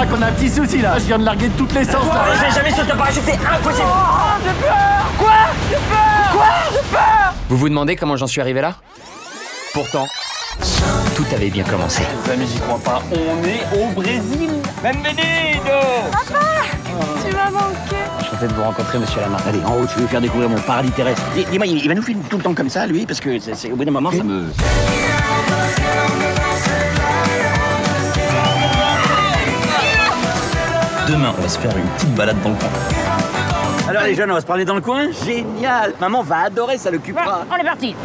Lamarck, on a un petit souci là. Je viens de larguer de toutes les sens là. Je vais jamais sauter en parachute, c'est impossible. Oh, j'ai peur. Quoi? J'ai peur. Quoi? J'ai peur. Vous vous demandez comment j'en suis arrivé là? Pourtant, tout avait bien commencé. Les amis, j'y crois pas. On est au Brésil. Bienvenido. Papa, tu m'as manqué. Enchanté de vous rencontrer, monsieur Lamarck. Allez, en haut, je vais faire découvrir mon paradis terrestre. Dis-moi, il va nous filmer tout le temps comme ça, lui, parce que au bout d'un moment, ça me... Demain, on va se faire une petite balade dans le coin. Alors les jeunes, on va se parler dans le coin? Génial! Maman va adorer, ça l'occupera. On est parti!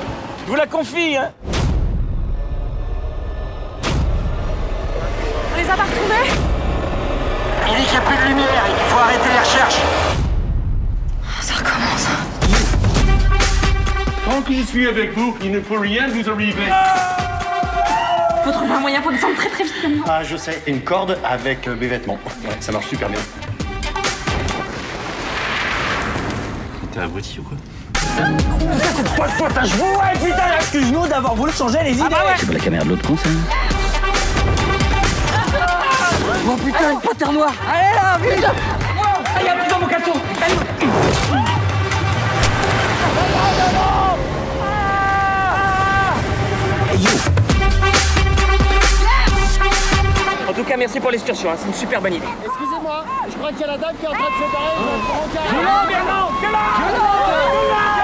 Je vous la confie, hein! On les a pas retrouvés? Il dit qu'il n'y a plus de lumière et qu'il faut arrêter les recherches. Ça recommence. Tant que je suis avec vous, il ne faut rien vous arriver. Faut trouver un moyen pour descendre très vite comme moi. Ah, je sais, une corde avec mes vêtements. Ouais, ça marche super bien. T'es abruti ou quoi? C'est pas de faute à genoux, ouais, putain, excuse-nous d'avoir voulu changer les idées. C'est pas la caméra de l'autre con, ça? Oh putain, une panthère noire. Allez là, vite! Il y a plus dans mon caleçon. En tout cas, merci pour l'excursion, hein. C'est une super bonne idée. Excusez-moi, je crois qu'il y a la dame qui est en train de se barrer.